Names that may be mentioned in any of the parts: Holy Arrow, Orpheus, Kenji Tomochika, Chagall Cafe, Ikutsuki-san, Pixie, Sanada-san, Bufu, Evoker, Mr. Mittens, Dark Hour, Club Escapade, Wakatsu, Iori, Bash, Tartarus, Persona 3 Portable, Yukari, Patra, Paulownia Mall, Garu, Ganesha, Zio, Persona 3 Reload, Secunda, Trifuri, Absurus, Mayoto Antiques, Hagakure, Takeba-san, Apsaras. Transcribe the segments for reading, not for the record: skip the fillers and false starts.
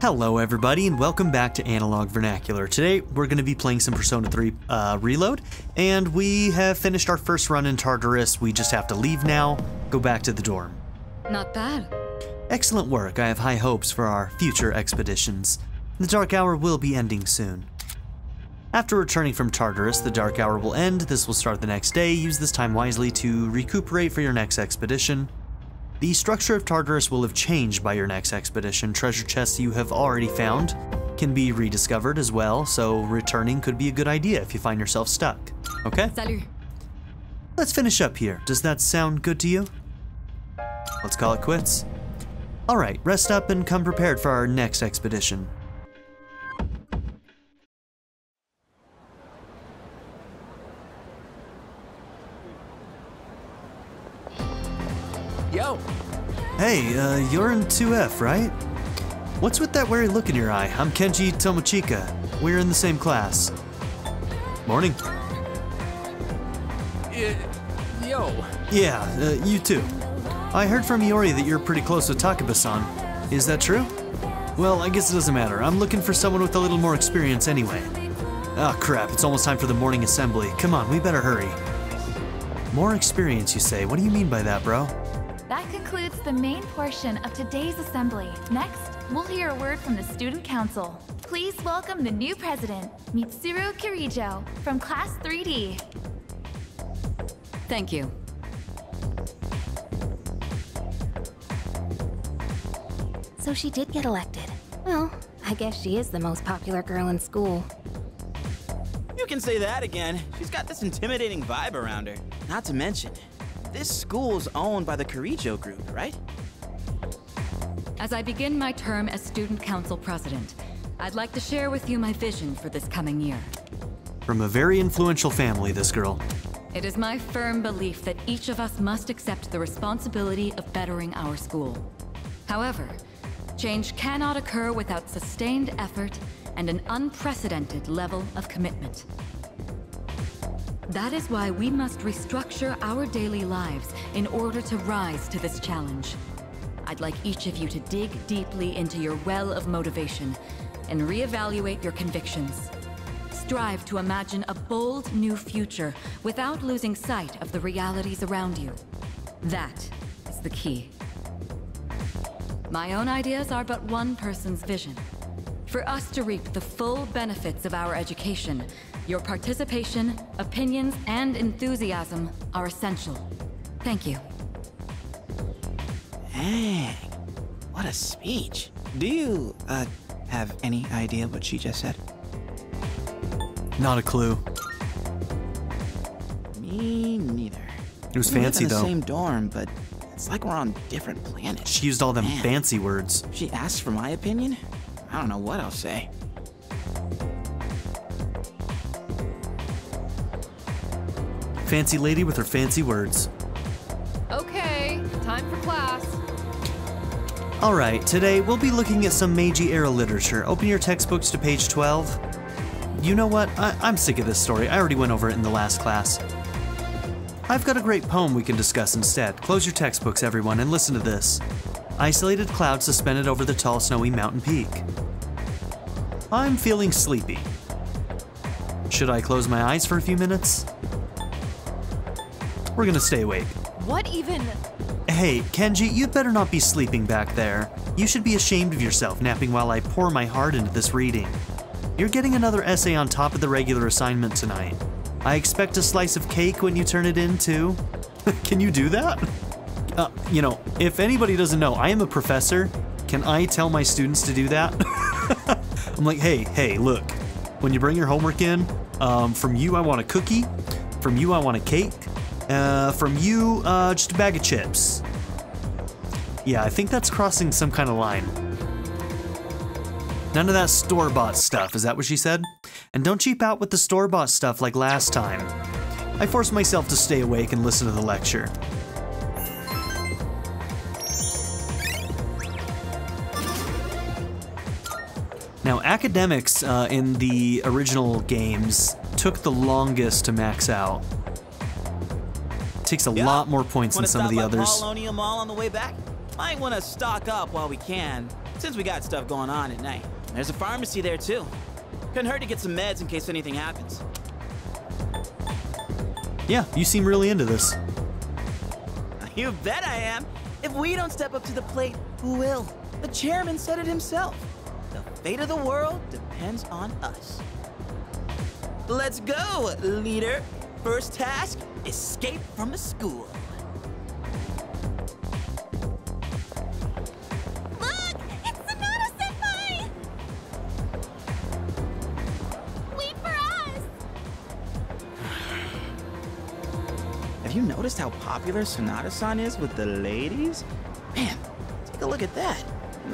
Hello everybody and welcome back to Analog Vernacular. Today we're going to be playing some Persona 3 Reload, and we have finished our first run in Tartarus. We just have to leave now, go back to the dorm. Not bad. Excellent work. I have high hopes for our future expeditions. The Dark Hour will be ending soon. After returning from Tartarus, the Dark Hour will end. This will start the next day. Use this time wisely to recuperate for your next expedition. The structure of Tartarus will have changed by your next expedition. Treasure chests you have already found can be rediscovered as well, so returning could be a good idea if you find yourself stuck. Okay? Salut. Let's finish up here. Does that sound good to you? Let's call it quits. Alright, rest up and come prepared for our next expedition. Hey, you're in 2F, right? What's with that wary look in your eye? I'm Kenji Tomochika. We're in the same class. Morning. Yo. Yeah, you too. I heard from Iori that you're pretty close with Takeba-san. Is that true? Well, I guess it doesn't matter. I'm looking for someone with a little more experience anyway. Ah, crap. It's almost time for the morning assembly. Come on, we better hurry. More experience, you say? What do you mean by that, bro? That concludes the main portion of today's assembly. Next, we'll hear a word from the Student Council. Please welcome the new president, Mitsuru Kirijo, from Class 3D. Thank you. So she did get elected. Well, I guess she is the most popular girl in school. You can say that again. She's got this intimidating vibe around her. Not to mention, this school's owned by the Kirijo Group, right? As I begin my term as Student Council President, I'd like to share with you my vision for this coming year. From a very influential family, this girl. It is my firm belief that each of us must accept the responsibility of bettering our school. However, change cannot occur without sustained effort and an unprecedented level of commitment. That is why we must restructure our daily lives in order to rise to this challenge. I'd like each of you to dig deeply into your well of motivation and reevaluate your convictions. Strive to imagine a bold new future without losing sight of the realities around you. That is the key. My own ideas are but one person's vision. For us to reap the full benefits of our education, your participation, opinions, and enthusiasm are essential. Thank you. Dang, what a speech. Do you, have any idea what she just said? Not a clue. Me neither. It was fancy, though. We live in the same dorm, but it's like we're on different planets. She used all them fancy words. She asked for my opinion? I don't know what I'll say. Fancy lady with her fancy words. Okay, time for class. Alright, today we'll be looking at some Meiji-era literature. Open your textbooks to page 12. You know what? I'm sick of this story. I already went over it in the last class. I've got a great poem we can discuss instead. Close your textbooks, everyone, and listen to this. Isolated clouds suspended over the tall, snowy mountain peak. I'm feeling sleepy. Should I close my eyes for a few minutes? We're gonna stay awake. What even? Hey, Kenji, you'd better not be sleeping back there. You should be ashamed of yourself napping while I pour my heart into this reading. You're getting another essay on top of the regular assignment tonight. I expect a slice of cake when you turn it in, too. Can you do that? You know, if anybody doesn't know, I am a professor. Can I tell my students to do that? I'm like, hey, look. When you bring your homework in, from you I want a cookie, from you I want a cake, from you, just a bag of chips. Yeah, I think that's crossing some kind of line. None of that store-bought stuff, is that what she said? And don't cheap out with the store-bought stuff like last time. I forced myself to stay awake and listen to the lecture. Now, academics in the original games took the longest to max out. Takes a lot more points than some of the others. Paulownia Mall on the way back? Might want to stock up while we can, since we got stuff going on at night. There's a pharmacy there too. Couldn't hurt to get some meds in case anything happens. Yeah, you seem really into this. You bet I am. If we don't step up to the plate, who will? The chairman said it himself. The fate of the world depends on us. Let's go, leader. First task, escape from the school. Look, it's Sanada-senpai! Wait for us! Have you noticed how popular Sanada-san is with the ladies? Man, take a look at that.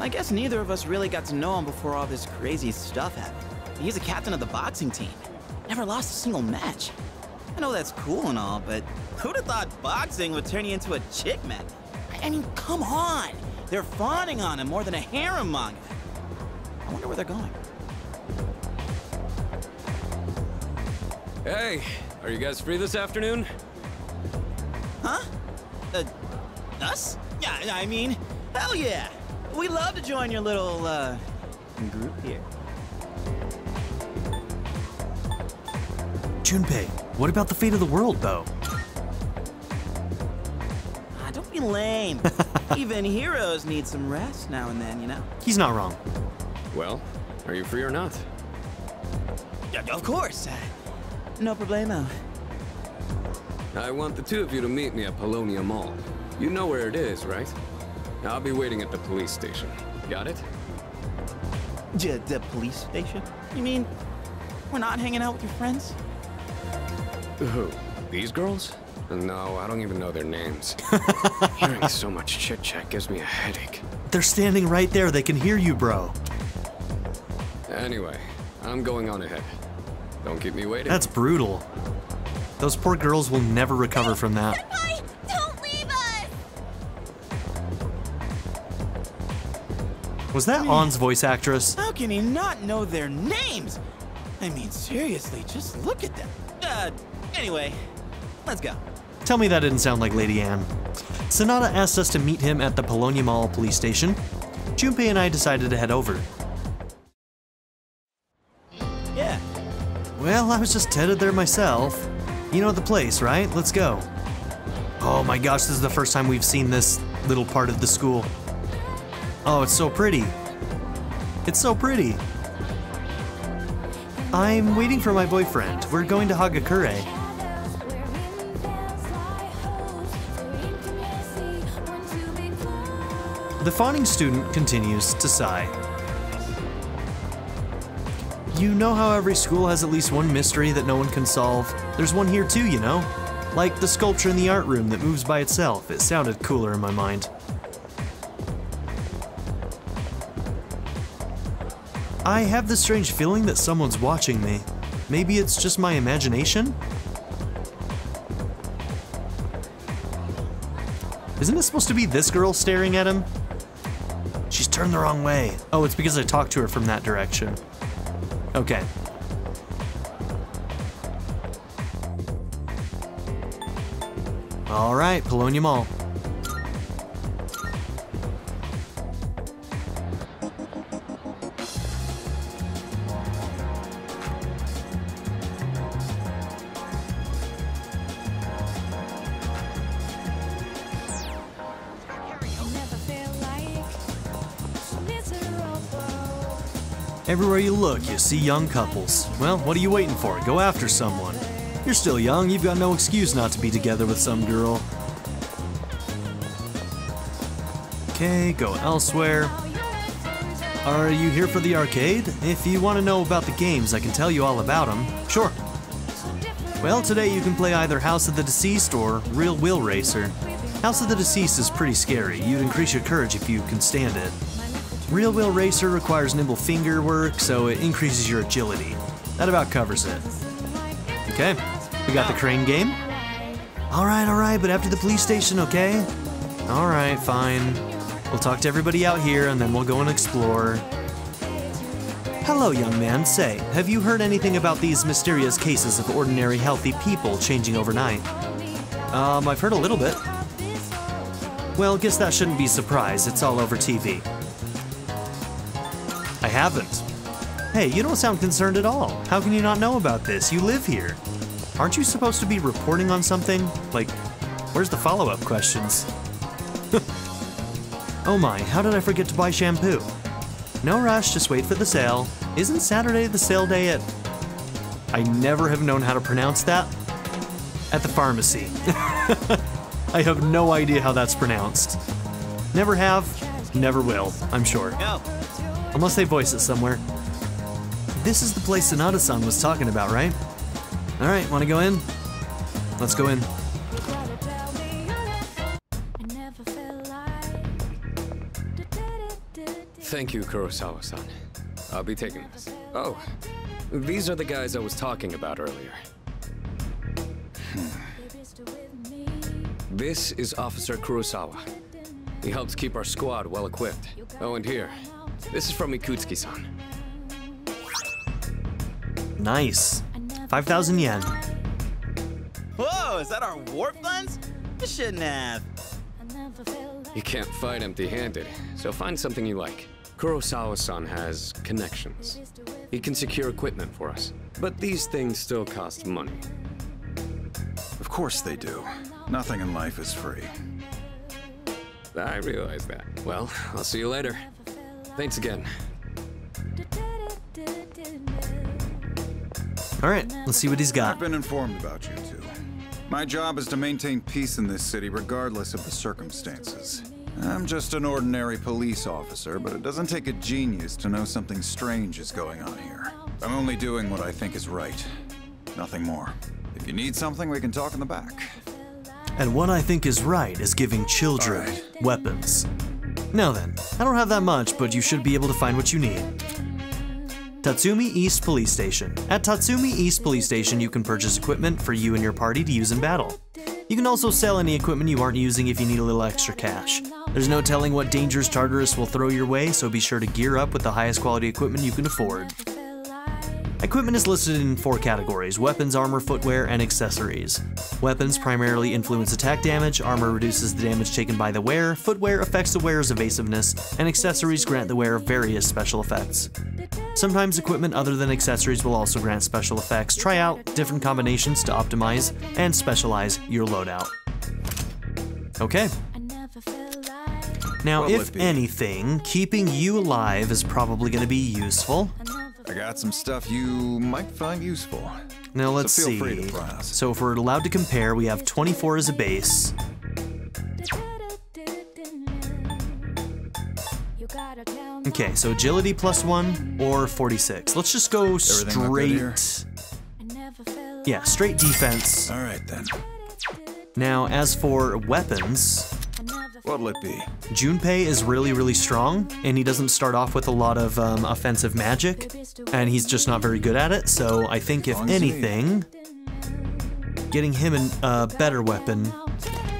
I guess neither of us really got to know him before all this crazy stuff happened. He's a captain of the boxing team. Never lost a single match. I know that's cool and all, but who'd have thought boxing would turn you into a chick man? I mean, come on! They're fawning on him more than a harem manga. I wonder where they're going. Hey, are you guys free this afternoon? Huh? Us? Yeah, I mean, hell yeah! We'd love to join your little, group here. Junpei, what about the fate of the world, though? Ah, don't be lame. Even heroes need some rest now and then, you know? He's not wrong. Well, are you free or not? Yeah, of course. No problemo. I want the two of you to meet me at Paulownia Mall. You know where it is, right? I'll be waiting at the police station. Got it? The police station? You mean we're not hanging out with your friends? Who? These girls? No, I don't even know their names. Hearing so much chit-chat gives me a headache. They're standing right there. They can hear you, bro. Anyway, I'm going on ahead. Don't keep me waiting. That's brutal. Those poor girls will never recover from that. Was that On's voice actress? How can he not know their names? I mean, seriously, just look at them. Anyway, let's go. Tell me that didn't sound like Lady Anne. Sanada asked us to meet him at the Paulownia Mall police station. Junpei and I decided to head over. Yeah. Well, I was just headed there myself. You know the place, right? Let's go. Oh my gosh, this is the first time we've seen this little part of the school. Oh, it's so pretty. It's so pretty. I'm waiting for my boyfriend. We're going to Hagakure. The fawning student continues to sigh. You know how every school has at least one mystery that no one can solve? There's one here too, you know? Like the sculpture in the art room that moves by itself. It sounded cooler in my mind. I have this strange feeling that someone's watching me. Maybe it's just my imagination? Isn't it supposed to be this girl staring at him? She's turned the wrong way. Oh, it's because I talked to her from that direction. Okay. All right, Paulownia Mall. Everywhere you look, you see young couples. Well, what are you waiting for? Go after someone. You're still young, you've got no excuse not to be together with some girl. Okay, go elsewhere. Are you here for the arcade? If you want to know about the games, I can tell you all about them. Sure. Well, today you can play either House of the Deceased or Real Wheel Racer. House of the Deceased is pretty scary. You'd increase your courage if you can stand it. Real Wheel Racer requires nimble finger work, so it increases your agility. That about covers it. Okay, we got the crane game. All right, but after the police station, okay? All right, fine. We'll talk to everybody out here, and then we'll go and explore. Hello, young man. Say, have you heard anything about these mysterious cases of ordinary healthy people changing overnight? I've heard a little bit. Well, guess that shouldn't be a surprise. It's all over TV. I haven't. Hey, you don't sound concerned at all. How can you not know about this? You live here. Aren't you supposed to be reporting on something? Like, where's the follow-up questions? Oh my, how did I forget to buy shampoo? No rush, just wait for the sale. Isn't Saturday the sale day at... I never have known how to pronounce that. At the pharmacy. I have no idea how that's pronounced. Never have, never will, I'm sure. No. Unless they voice it somewhere. This is the place Sanada-san was talking about, right? All right, wanna go in? Let's go in. Thank you, Kurosawa-san. I'll be taking this. Oh, these are the guys I was talking about earlier. This is Officer Kurosawa. He helps keep our squad well equipped. Oh, and here, this is from Ikutsuki-san. Nice. 5,000 yen. Whoa, is that our warp guns? You shouldn't have. You can't fight empty-handed, so find something you like. Kurosawa-san has connections. He can secure equipment for us, but these things still cost money. Of course they do. Nothing in life is free. I realize that. Well, I'll see you later. Thanks again. All right, let's see what he's got. I've been informed about you two. My job is to maintain peace in this city regardless of the circumstances. I'm just an ordinary police officer, but it doesn't take a genius to know something strange is going on here. I'm only doing what I think is right. Nothing more. If you need something, we can talk in the back. And what I think is right is giving children weapons. Now then, I don't have that much, but you should be able to find what you need. Tatsumi East Police Station. At Tatsumi East Police Station, you can purchase equipment for you and your party to use in battle. You can also sell any equipment you aren't using if you need a little extra cash. There's no telling what dangers Tartarus will throw your way, so be sure to gear up with the highest quality equipment you can afford. Equipment is listed in 4 categories: weapons, armor, footwear, and accessories. Weapons primarily influence attack damage, armor reduces the damage taken by the wearer, footwear affects the wearer's evasiveness, and accessories grant the wearer various special effects. Sometimes equipment other than accessories will also grant special effects. Try out different combinations to optimize and specialize your loadout. Okay. Now, if anything, keeping you alive is probably going to be useful. I got some stuff you might find useful. Now let's see. So if we're allowed to compare, we have 24 as a base. Okay, so agility +1 or 46. Let's just go straight. Yeah, straight defense. All right then. Now as for weapons, what'll it be? Junpei is really, really strong, and he doesn't start off with a lot of offensive magic, and he's just not very good at it, so I think if anything, getting him a better weapon,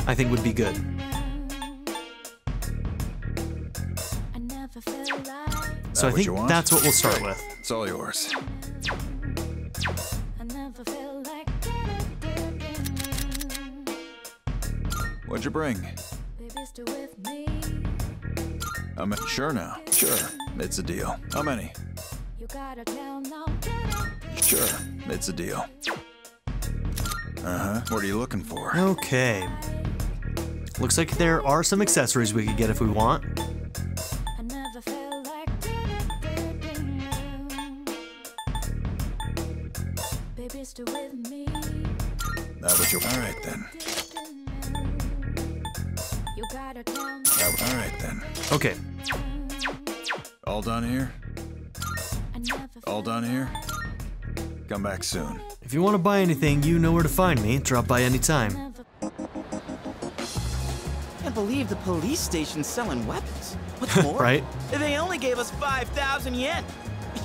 I think would be good. So I think that's what we'll start with. It's all yours. What'd you bring? I'm sure now. Sure, it's a deal. How many? Sure, it's a deal. What are you looking for? Okay. Looks like there are some accessories we could get if we want. All right then. Okay. All done here? All done here? Come back soon. If you want to buy anything, you know where to find me. Drop by anytime. Can't believe the police station's selling weapons. What's more? Right? They only gave us 5,000 yen.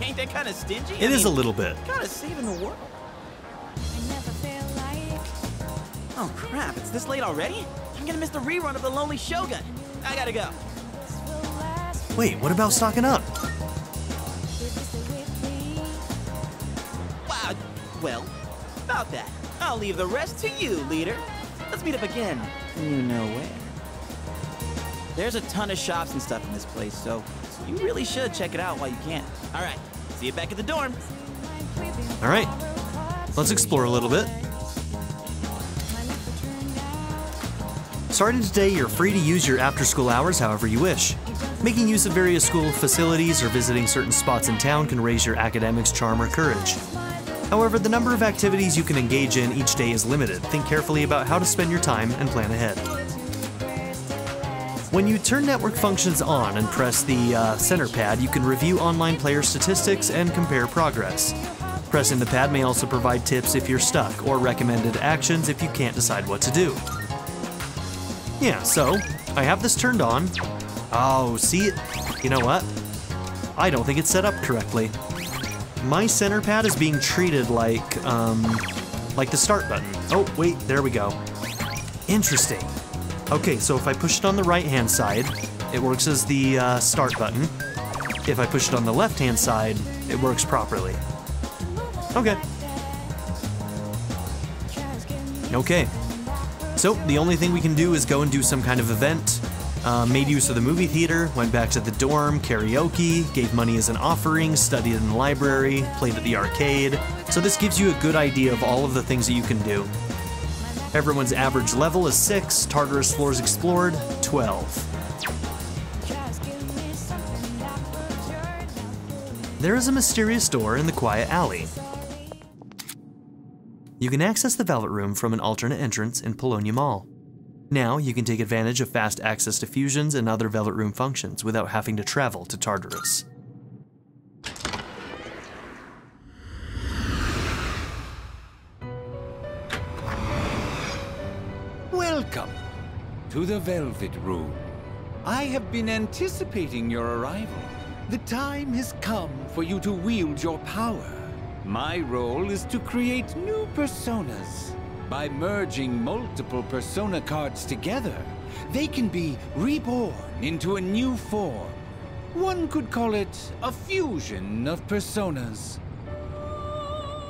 Ain't that kind of stingy? It is a little bit. Kind of saving the world. Oh crap, it's this late already? I'm gonna miss the rerun of The Lonely Shogun. I gotta go. Wait, what about stocking up? Wow, well, about that. I'll leave the rest to you, leader. Let's meet up again. You know where. There's a ton of shops and stuff in this place, so you really should check it out while you can. All right, see you back at the dorm. All right, let's explore a little bit. Starting today, you're free to use your after-school hours however you wish. Making use of various school facilities or visiting certain spots in town can raise your academics, charm, or courage. However, the number of activities you can engage in each day is limited. Think carefully about how to spend your time and plan ahead. When you turn network functions on and press the center pad, you can review online player statistics and compare progress. Pressing the pad may also provide tips if you're stuck, or recommended actions if you can't decide what to do. Yeah, so I have this turned on. Oh, see, you know what? I don't think it's set up correctly. My center pad is being treated like the start button. Oh, wait, there we go. Interesting. Okay, so if I push it on the right-hand side, it works as the start button. If I push it on the left-hand side, it works properly. Okay. Okay. So, the only thing we can do is go and do some kind of event. Made use of the movie theater, went back to the dorm, karaoke, gave money as an offering, studied in the library, played at the arcade. So this gives you a good idea of all of the things that you can do. Everyone's average level is 6, Tartarus floors explored, 12. There is a mysterious door in the quiet alley. You can access the Velvet Room from an alternate entrance in Paulownia Mall. Now you can take advantage of fast access to fusions and other Velvet Room functions without having to travel to Tartarus. Welcome to the Velvet Room. I have been anticipating your arrival. The time has come for you to wield your power. My role is to create new personas. By merging multiple persona cards together, they can be reborn into a new form. One could call it a fusion of personas.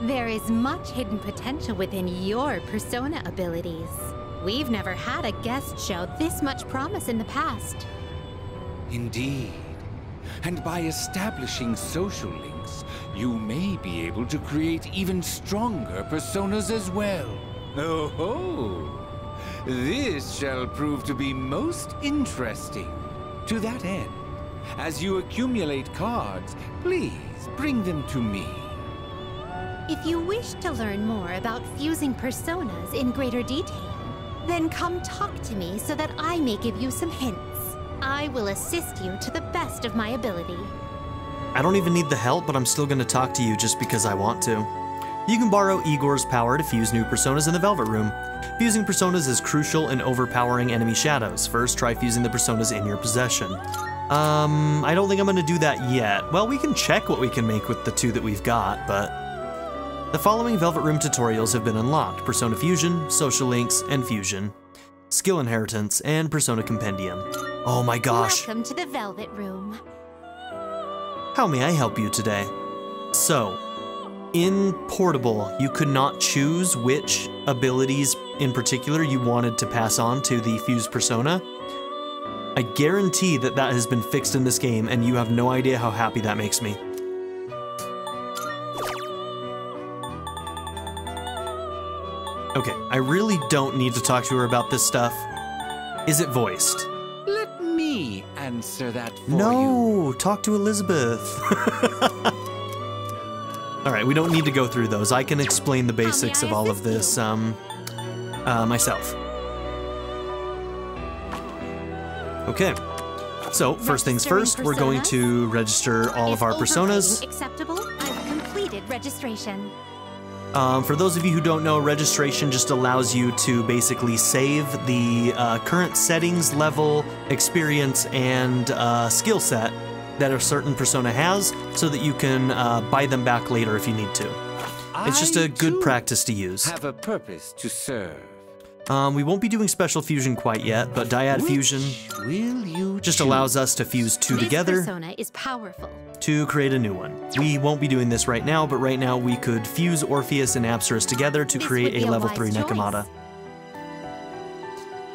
There is much hidden potential within your persona abilities. We've never had a guest show this much promise in the past. Indeed. And by establishing social links, you may be able to create even stronger personas as well. Oh-ho! This shall prove to be most interesting. To that end, as you accumulate cards, please bring them to me. If you wish to learn more about fusing personas in greater detail, then come talk to me so that I may give you some hints. I will assist you to the best of my ability. I don't even need the help, but I'm still going to talk to you just because I want to. You can borrow Igor's power to fuse new personas in the Velvet Room. Fusing personas is crucial in overpowering enemy shadows. First, try fusing the personas in your possession. I don't think I'm going to do that yet. Well, we can check what we can make with the two that we've got, but... The following Velvet Room tutorials have been unlocked: Persona Fusion, Social Links, and Fusion, Skill Inheritance, and Persona Compendium. Oh my gosh. Welcome to the Velvet Room. How may I help you today? So, in Portable, you could not choose which abilities in particular you wanted to pass on to the fused persona. I guarantee that that has been fixed in this game, and you have no idea how happy that makes me. Okay, I really don't need to talk to her about this stuff. Is it voiced? Let me answer that for you. No, talk to Elizabeth. All right, we don't need to go through those. I can explain the basics of all of this myself. Okay, so first things first, we're going to register all of our personas. Acceptable? I've completed registration. For those of you who don't know, registration just allows you to basically save the current settings, level, experience, and skill set that a certain persona has, so that you can buy them back later if you need to. It's just a good practice to use. Have a purpose to serve. We won't be doing special fusion quite yet, but dyad fusion just allows us to fuse two together. This persona is powerful. To create a new one. We won't be doing this right now, but right now we could fuse Orpheus and Apsaras together to create a level 3 Nekomata.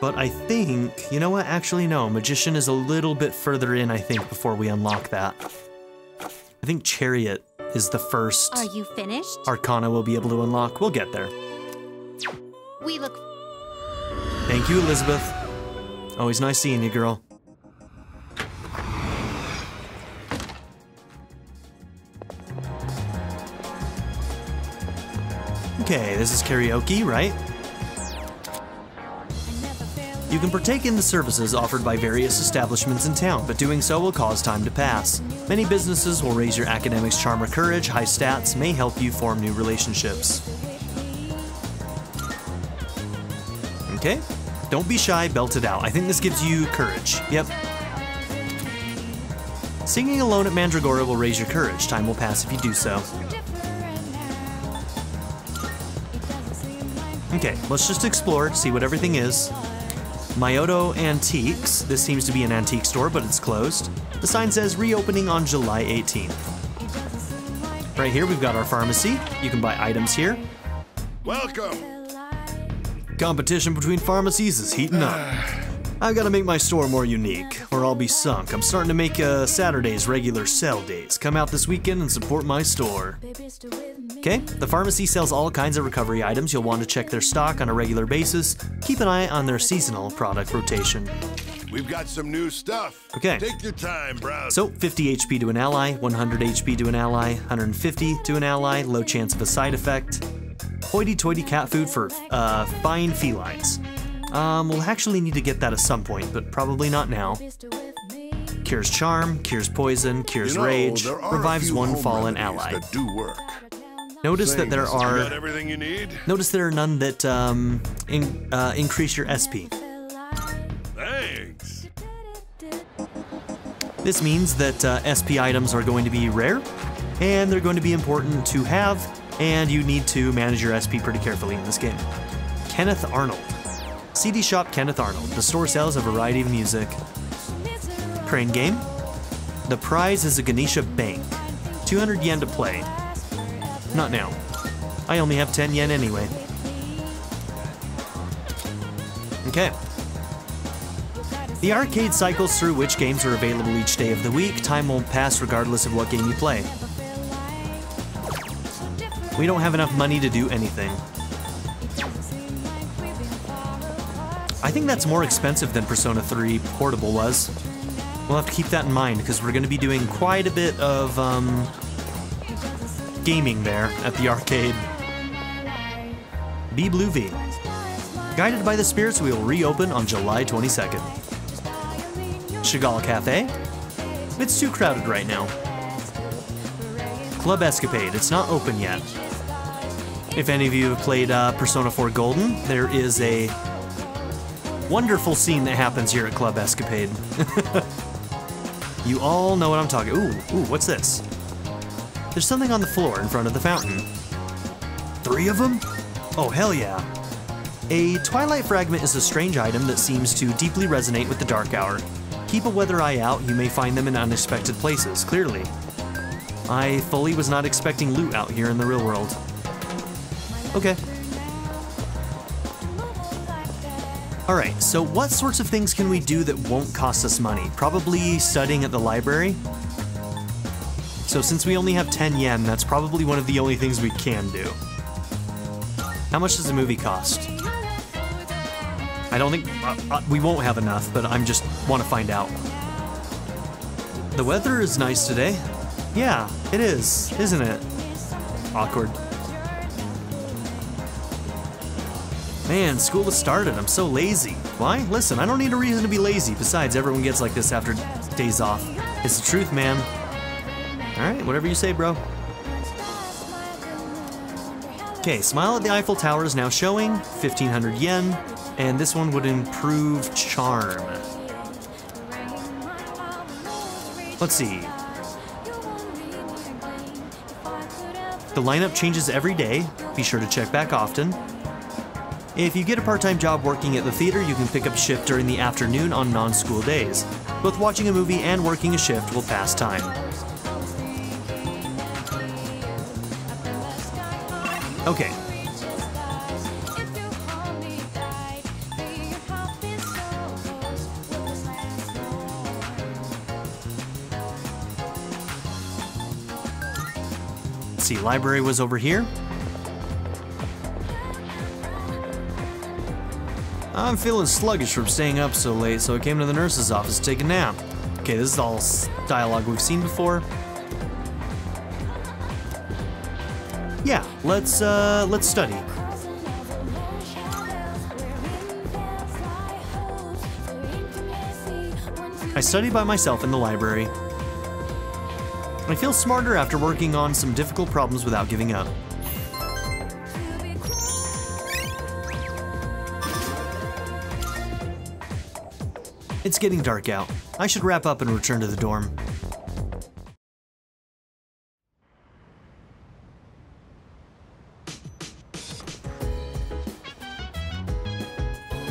But I think, you know what, actually no, Magician is a little bit further in, I think, before we unlock that. I think Chariot is the first. Are you finished? Arcana will be able to unlock. We'll get there. We look. Thank you, Elizabeth. Always nice seeing you, girl. Okay, this is karaoke, right? You can partake in the services offered by various establishments in town, but doing so will cause time to pass. Many businesses will raise your academics, charm, or courage. High stats may help you form new relationships. Okay. Don't be shy, belt it out. I think this gives you courage. Yep. Singing alone at Mandragora will raise your courage. Time will pass if you do so. Okay, let's just explore, see what everything is. Mayoto Antiques. This seems to be an antique store, but it's closed. The sign says reopening on July 18th. Right here, we've got our pharmacy. You can buy items here. Welcome. Competition between pharmacies is heating up. I've got to make my store more unique, or I'll be sunk. I'm starting to make Saturdays regular sell days. Come out this weekend and support my store. Okay, the pharmacy sells all kinds of recovery items. You'll want to check their stock on a regular basis. Keep an eye on their seasonal product rotation. We've got some new stuff. Okay. Take your time, bro. So, 50 HP to an ally, 100 HP to an ally, 150 to an ally, low chance of a side effect. Hoity-toity cat food for fine felines. We'll actually need to get that at some point, but probably not now. Cures charm, cures poison, cures rage, revives one fallen ally. That do work. Notice that there are. Notice there are none that increase your SP. Thanks. This means that SP items are going to be rare, and they're going to be important to have. And you need to manage your SP pretty carefully in this game. Kenneth Arnold. CD Shop Kenneth Arnold. The store sells a variety of music. Crane game. The prize is a Ganesha Bank. 200 yen to play. Not now. I only have 10 yen anyway. Okay. The arcade cycles through which games are available each day of the week. Time won't pass regardless of what game you play. We don't have enough money to do anything. I think that's more expensive than Persona 3 Portable was. We'll have to keep that in mind because we're going to be doing quite a bit of gaming there at the arcade. Be Blue V. Guided by the Spirits, we will reopen on July 22nd. Chagall Cafe. It's too crowded right now. Club Escapade. It's not open yet. If any of you have played Persona 4 Golden, there is a wonderful scene that happens here at Club Escapade. You all know what I'm talking. Ooh, what's this? There's something on the floor in front of the fountain. 3 of them? Oh, hell yeah. A Twilight Fragment is a strange item that seems to deeply resonate with the Dark Hour. Keep a weather eye out. You may find them in unexpected places, clearly. I fully was not expecting loot out here in the real world. Okay. Alright, so what sorts of things can we do that won't cost us money? Probably studying at the library. So since we only have 10 yen, that's probably one of the only things we can do. How much does a movie cost? I don't think... we won't have enough, but I'm just... want to find out. The weather is nice today. Yeah, it is, isn't it? Awkward. Man, school has started. I'm so lazy. Why? Listen, I don't need a reason to be lazy. Besides, everyone gets like this after days off. It's the truth, man. Alright, whatever you say, bro. Okay, Smile at the Eiffel Tower is now showing. 1,500 yen. And this one would improve charm. Let's see. The lineup changes every day. Be sure to check back often. If you get a part-time job working at the theater, you can pick up shift during the afternoon on non-school days. Both watching a movie and working a shift will pass time. Okay. see, library was over here. I'm feeling sluggish from staying up so late, so I came to the nurse's office to take a nap. Okay, this is all dialogue we've seen before. Yeah, let's study. I study by myself in the library. I feel smarter after working on some difficult problems without giving up. It's getting dark out. I should wrap up and return to the dorm.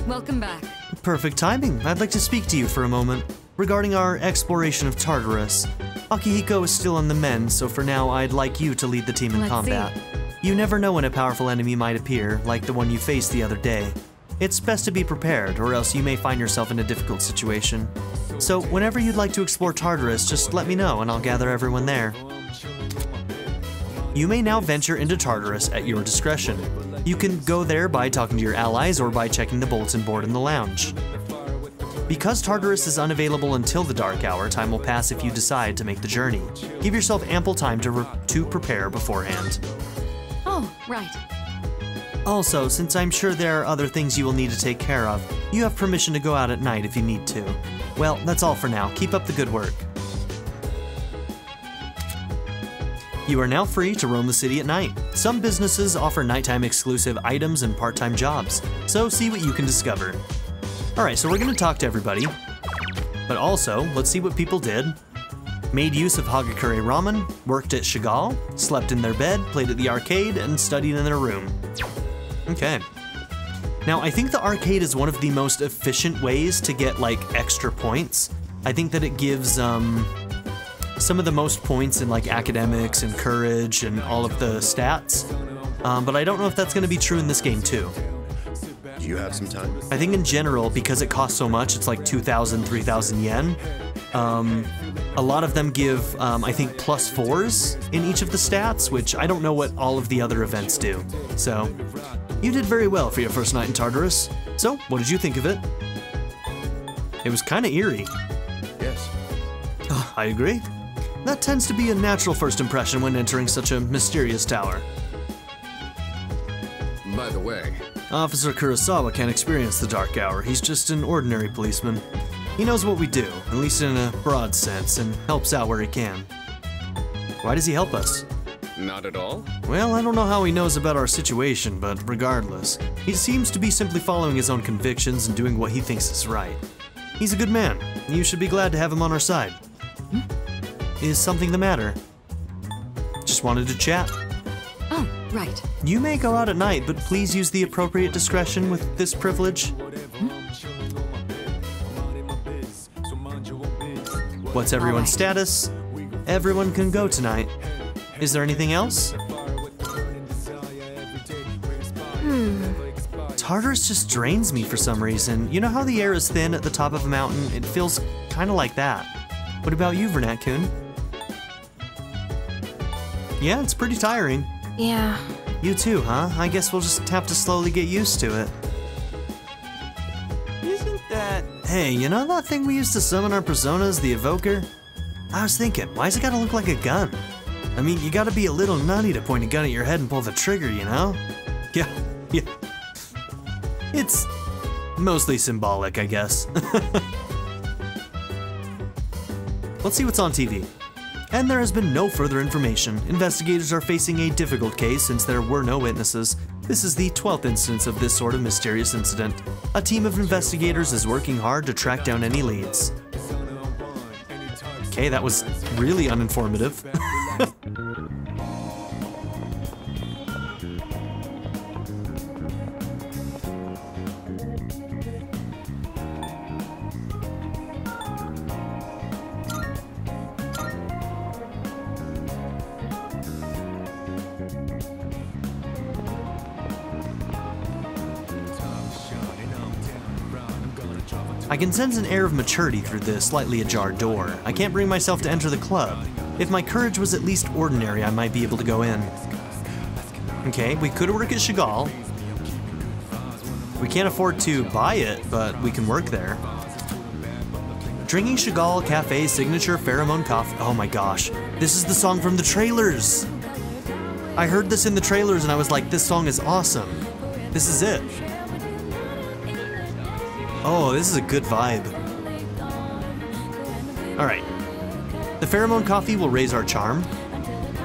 Welcome back. Perfect timing. I'd like to speak to you for a moment. Regarding our exploration of Tartarus, Akihiko is still on the mend, so for now I'd like you to lead the team in combat. You never know when a powerful enemy might appear, like the one you faced the other day. It's best to be prepared, or else you may find yourself in a difficult situation. So whenever you'd like to explore Tartarus, just let me know and I'll gather everyone there. You may now venture into Tartarus at your discretion. You can go there by talking to your allies or by checking the bulletin board in the lounge. Because Tartarus is unavailable until the dark hour, time will pass if you decide to make the journey. Give yourself ample time to prepare beforehand. Oh, right. Also, since I'm sure there are other things you will need to take care of, you have permission to go out at night if you need to. Well, that's all for now. Keep up the good work. You are now free to roam the city at night. Some businesses offer nighttime exclusive items and part-time jobs, so see what you can discover. Alright, so we're going to talk to everybody, but also, let's see what people did. Made use of Hagakure ramen, worked at Chagall, slept in their bed, played at the arcade, and studied in their room. Okay. Now, I think the arcade is one of the most efficient ways to get, like, extra points. I think that it gives, some of the most points in, like, academics and courage and all of the stats. But I don't know if that's going to be true in this game, too. Do you have some time? I think in general, because it costs so much, it's like 2,000, 3,000 yen. A lot of them give, I think, +4s in each of the stats, which I don't know what all of the other events do. So, you did very well for your first night in Tartarus. So, what did you think of it? It was kind of eerie. Yes. I agree. That tends to be a natural first impression when entering such a mysterious tower. By the way, Officer Kurosawa can't experience the Dark Hour. He's just an ordinary policeman. He knows what we do, at least in a broad sense, and helps out where he can. Why does he help us? Not at all. Well, I don't know how he knows about our situation, but regardless, he seems to be simply following his own convictions and doing what he thinks is right. He's a good man. You should be glad to have him on our side. Hmm? Is something the matter? Just wanted to chat. Oh, right. You may go out at night, but please use the appropriate discretion with this privilege. Hmm? What's everyone's status? Everyone can go tonight. Is there anything else? Tartarus just drains me for some reason. You know how the air is thin at the top of a mountain? It feels kind of like that. What about you, Vernat-kun? Yeah, it's pretty tiring. Yeah. You too, huh? I guess we'll just have to slowly get used to it. Isn't that... Hey, you know that thing we used to summon our personas, the evoker? I was thinking, why's it gotta look like a gun? I mean, you gotta be a little nutty to point a gun at your head and pull the trigger, you know? Yeah. It's mostly symbolic, I guess. Let's see what's on TV. And there has been no further information. Investigators are facing a difficult case since there were no witnesses. This is the 12th instance of this sort of mysterious incident. A team of investigators is working hard to track down any leads. Okay, that was really uninformative. I can sense an air of maturity through the slightly ajar door. I can't bring myself to enter the club. If my courage was at least ordinary, I might be able to go in. Okay, we could work at Chagall. We can't afford to buy it, but we can work there. Drinking Chagall Cafe's signature pheromone coffee. Oh my gosh. This is the song from the trailers. I heard this in the trailers and I was like, this song is awesome. This is it. Oh, this is a good vibe. All right. The pheromone coffee will raise our charm.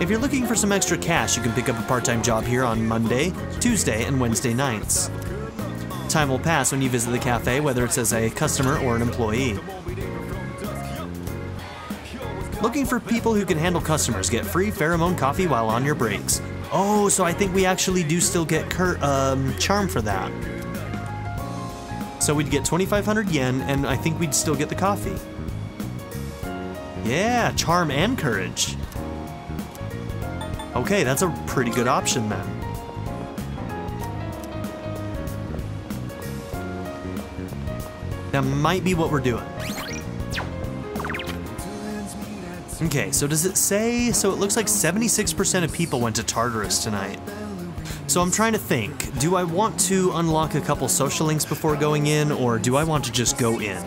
If you're looking for some extra cash, you can pick up a part-time job here on Monday, Tuesday, and Wednesday nights. Time will pass when you visit the cafe, whether it's as a customer or an employee. Looking for people who can handle customers. Get free pheromone coffee while on your breaks. Oh, so I think we actually do still get charm for that. So we'd get 2,500 yen, and I think we'd still get the coffee. Yeah, charm and courage. Okay, that's a pretty good option then. That might be what we're doing. Okay, so does it say... So it looks like 76% of people went to Tartarus tonight. So I'm trying to think. Do I want to unlock a couple social links before going in, or do I want to just go in?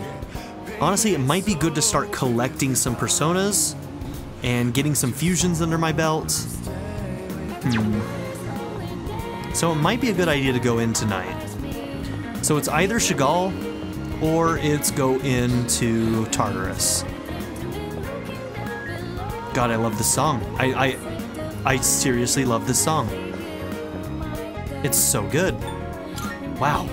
Honestly, it might be good to start collecting some personas and getting some fusions under my belt. So it might be a good idea to go in tonight. So it's either Chagall, or it's go into Tartarus. God, I love this song. I seriously love this song. It's so good. Wow.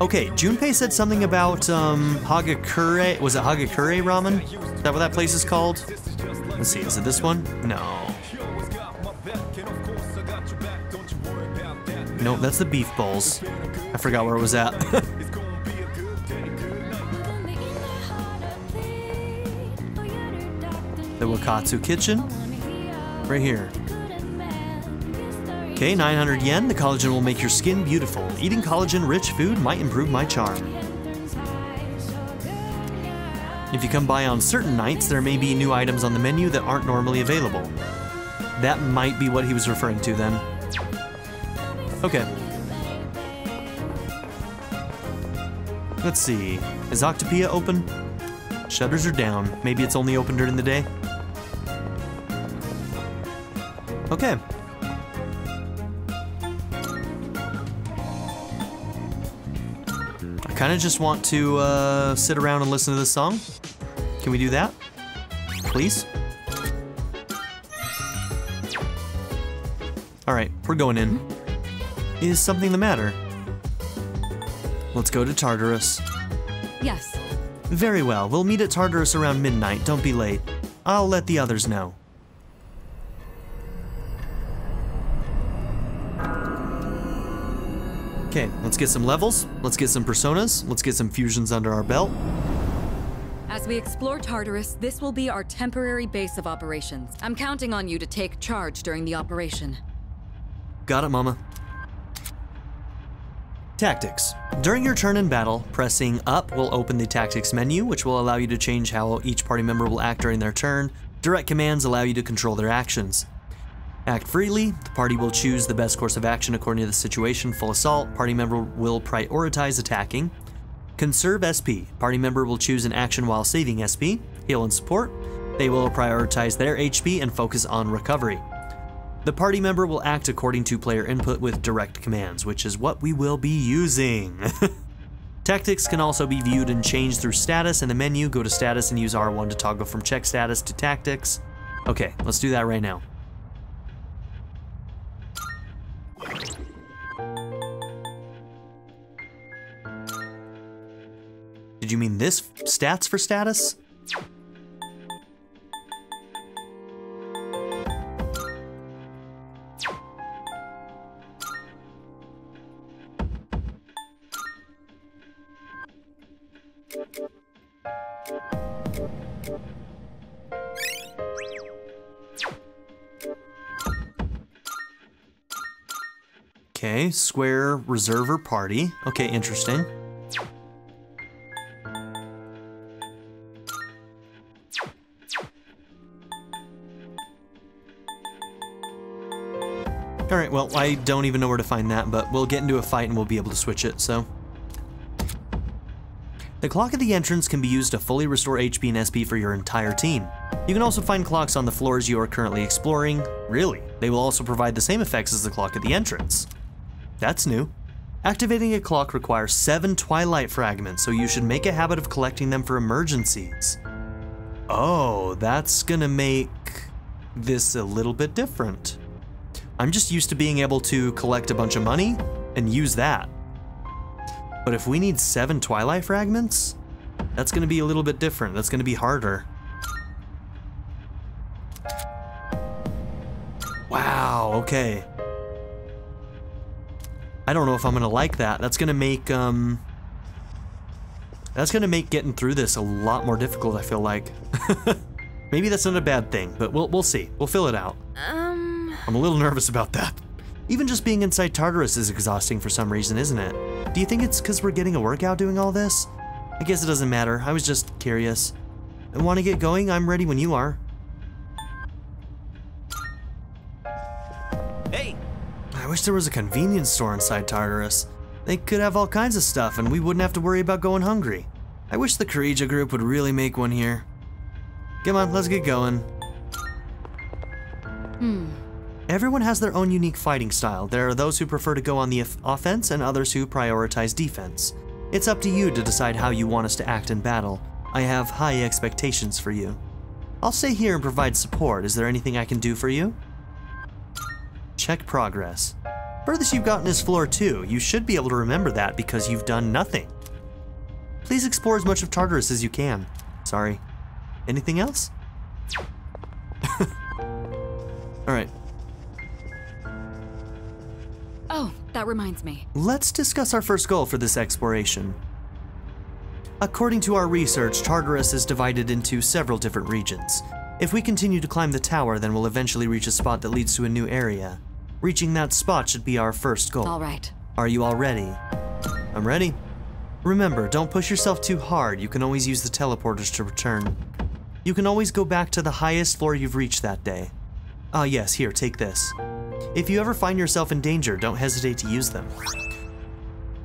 Okay, Junpei said something about Hagakure. Was it Hagakure ramen? Is that what that place is called? Let's see, is it this one? No. Nope, that's the beef bowls. I forgot where it was at. The Wakatsu Kitchen. Right here. Okay, 900 yen. The collagen will make your skin beautiful. Eating collagen-rich food might improve my charm. If you come by on certain nights, there may be new items on the menu that aren't normally available. That might be what he was referring to then. Okay. Let's see. Is Octopia open? Shutters are down. Maybe it's only open during the day. Okay. I kind of just want to sit around and listen to this song. Can we do that? Please? Alright, we're going in. Is something the matter? Let's go to Tartarus. Yes. Very well. We'll meet at Tartarus around midnight. Don't be late. I'll let the others know. Okay, let's get some levels. Let's get some personas. Let's get some fusions under our belt. As we explore Tartarus, this will be our temporary base of operations. I'm counting on you to take charge during the operation. Got it, Mama. Tactics. During your turn in battle, pressing up will open the tactics menu, which will allow you to change how each party member will act during their turn. Direct commands allow you to control their actions. Act freely. The party will choose the best course of action according to the situation. Full assault. Party member will prioritize attacking. Conserve SP. Party member will choose an action while saving SP. Heal and support. They will prioritize their HP and focus on recovery. The party member will act according to player input with direct commands, which is what we will be using. Tactics can also be viewed and changed through status in the menu. Go to status and use R1 to toggle from check status to tactics. Okay, let's do that right now. Did you mean this stats for status? Okay, square reserver party. Okay, interesting. Alright, well, I don't even know where to find that, but we'll get into a fight and we'll be able to switch it, so. The clock at the entrance can be used to fully restore HP and SP for your entire team. You can also find clocks on the floors you are currently exploring. Really, they will also provide the same effects as the clock at the entrance. That's new. Activating a clock requires 7 Twilight Fragments, so you should make a habit of collecting them for emergencies. Oh, that's gonna make this a little bit different. I'm just used to being able to collect a bunch of money and use that. But if we need 7 Twilight Fragments, that's going to be a little bit different. That's going to be harder. Wow, okay. I don't know if I'm going to like that. That's going to make, getting through this a lot more difficult, I feel like. Maybe that's not a bad thing, but we'll see. We'll fill it out. I'm a little nervous about that. Even just being inside Tartarus is exhausting for some reason, isn't it? Do you think it's because we're getting a workout doing all this? I guess it doesn't matter, I was just curious. I want to get going, I'm ready when you are. Hey! I wish there was a convenience store inside Tartarus. They could have all kinds of stuff and we wouldn't have to worry about going hungry. I wish the Kirijo Group would really make one here. Come on, let's get going. Everyone has their own unique fighting style. There are those who prefer to go on the offense and others who prioritize defense. It's up to you to decide how you want us to act in battle. I have high expectations for you. I'll stay here and provide support. Is there anything I can do for you? Check progress. Furthest you've gotten is floor 2. You should be able to remember that because you've done nothing. Please explore as much of Tartarus as you can. Sorry. Anything else? Alright. Oh, that reminds me. Let's discuss our first goal for this exploration. According to our research, Tartarus is divided into several different regions. If we continue to climb the tower, then we'll eventually reach a spot that leads to a new area. Reaching that spot should be our first goal. All right. Are you all ready? I'm ready. Remember, don't push yourself too hard. You can always use the teleporters to return. You can always go back to the highest floor you've reached that day. Ah, yes, here, take this. If you ever find yourself in danger, don't hesitate to use them.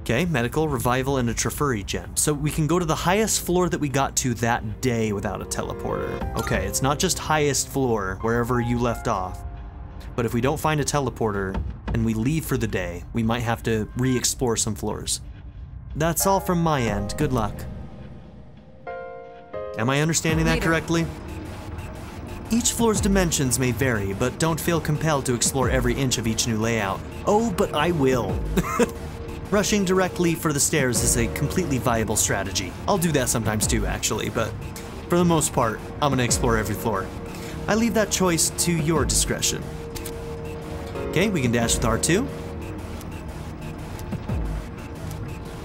Okay, medical, revival, and a Trifuri gem. So we can go to the highest floor that we got to that day without a teleporter. Okay, it's not just highest floor, wherever you left off. But if we don't find a teleporter and we leave for the day, we might have to re-explore some floors. That's all from my end. Good luck. Am I understanding that correctly? Each floor's dimensions may vary, but don't feel compelled to explore every inch of each new layout. Oh, but I will. Rushing directly for the stairs is a completely viable strategy. I'll do that sometimes too, actually, but for the most part, I'm gonna explore every floor. I leave that choice to your discretion. Okay, we can dash with R2.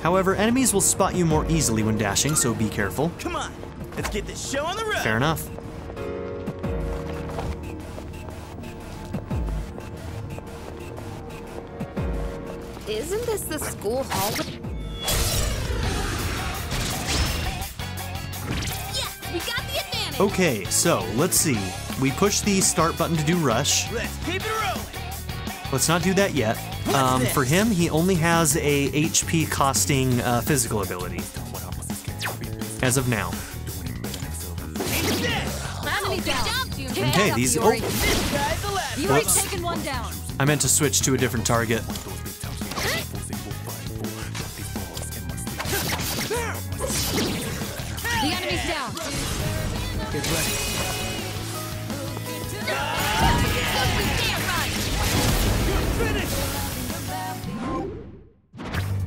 However, enemies will spot you more easily when dashing, so be careful. Come on, let's get this show on the road. Fair enough. Isn't this the school hall? Yes, we got the advantage. Okay, so let's see. We push the start button to do rush. Let's keep it rolling. Let's not do that yet. For him, he only has a HP costing physical ability as of now. Okay, these. Oh. You already taken one down. I meant to switch to a different target. Get ready.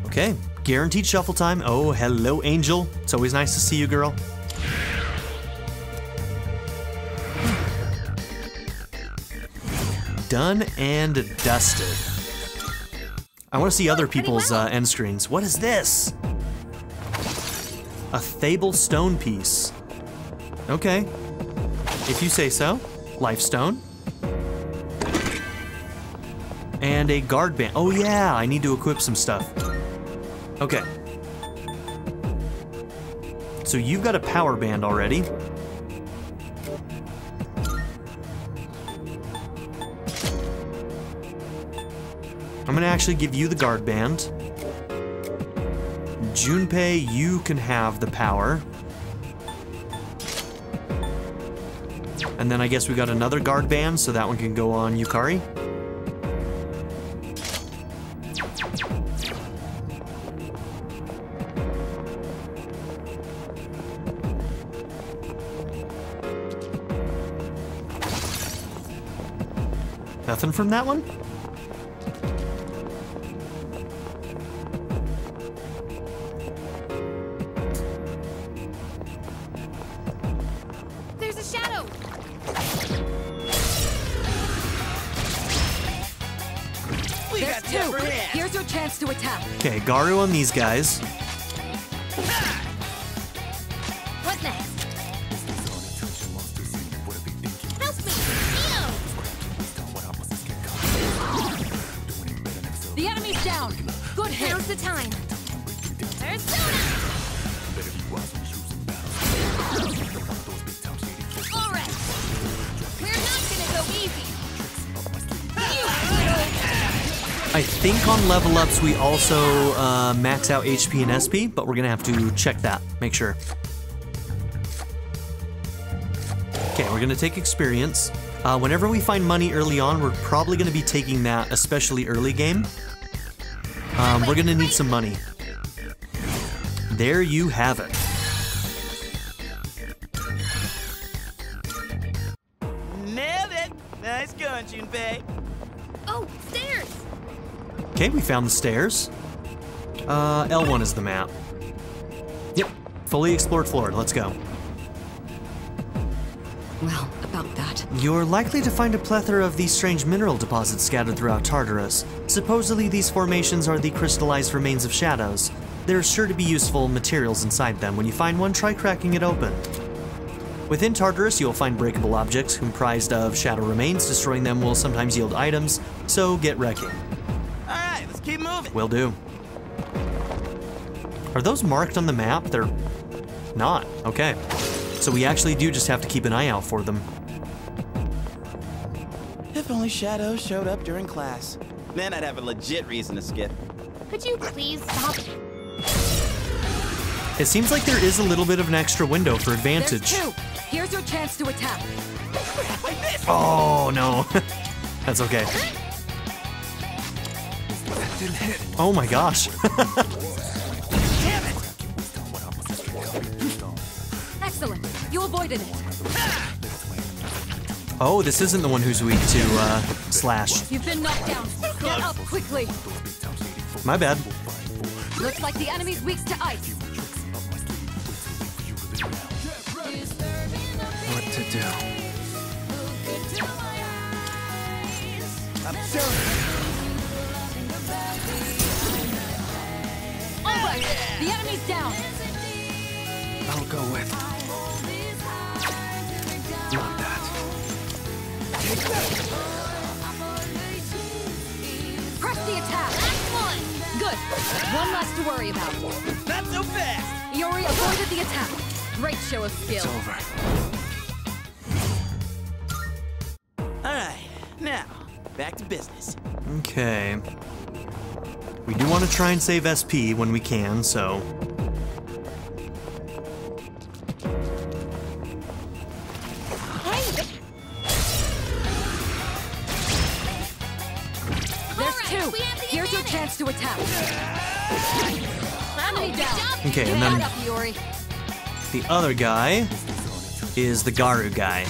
Okay, guaranteed shuffle time. Oh, hello, Angel. It's always nice to see you, girl. Done and dusted. I want to see other people's end screens. What is this? A Fable Stone piece. Okay, if you say so. Lifestone. And a guard band. Oh yeah, I need to equip some stuff. Okay. So you've got a power band already. I'm gonna actually give you the guard band. Junpei, you can have the power. And then I guess we got another guard band, so that one can go on Yukari. Nothing from that one? There's a shadow. There's two. Here's your chance to attack. Okay, Garu on these guys. On level ups, we also max out HP and SP, but we're gonna have to check that, make sure. Okay, we're gonna take experience. Whenever we find money early on, we're probably gonna be taking that, especially early game. We're gonna need some money. There you have it. Nice going, Junpei. Oh, stairs! Okay, we found the stairs. L1 is the map. Yep, fully explored floor, let's go. Well, about that. You're likely to find a plethora of these strange mineral deposits scattered throughout Tartarus. Supposedly these formations are the crystallized remains of shadows. There are sure to be useful materials inside them. When you find one, try cracking it open. Within Tartarus, you'll find breakable objects comprised of shadow remains. Destroying them will sometimes yield items, so get wrecking. Keep moving. Will do. Are those marked on the map? They're not. Okay. So we actually do just have to keep an eye out for them. If only Shadow showed up during class. Then I'd have a legit reason to skip. Could you please stop? It seems like there is a little bit of an extra window for advantage. There's two. Here's your chance to attack. Like this. Oh, no. That's okay. Oh my gosh. Damn it. Excellent. You avoided it. Oh, this isn't the one who's weak to slash. You've been knocked down. Get up quickly. My bad. Looks like the enemy's weak to ice. What to do? Absurus. Alright, the enemy's down. I'll go with. Not that. Take that. Press the attack. That's one. Good. One less to worry about. Not so fast. Iori avoided the attack. Great show of skill. It's over. Alright, now, back to business. Okay. We do want to try and save SP when we can, so... There's two! Here's your chance to attack! Okay, and then... the other guy is the Garu guy.